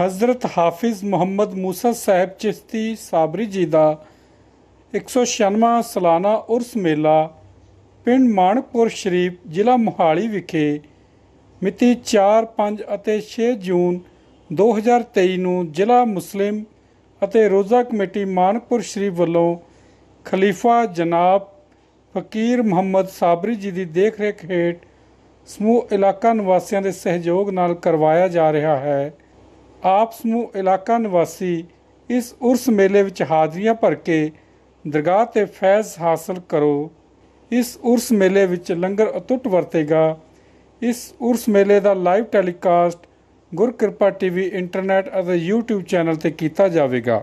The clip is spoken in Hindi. हजरत हाफिज़ मुहम्मद मूसा साहेब चिश्ती साबरी जी का 196वां सालाना उर्स मेला पिंड माणकपुर शरीफ जिला मोहाली विखे मिति 4, 5 और 6 जून 2023 नूं जिला मुस्लिम अते रोज़ा कमेटी माणकपुर शरीफ वालों खलीफा जनाब फकीर मुहमद साबरी जी की देख रेख हेठ समूह इलाका निवासियों के सहयोग नाल करवाया जा रहा है। आप समूह इलाका निवासी इस उर्स मेले विच हाज़रियां भर के दरगाह ते फैज़ हासिल करो। इस उर्स मेले विच लंगर अटुट वरतेगा। इस उर्स मेले का live telecast Gurkripa TV internet और यूट्यूब चैनल ते कीता जावेगा।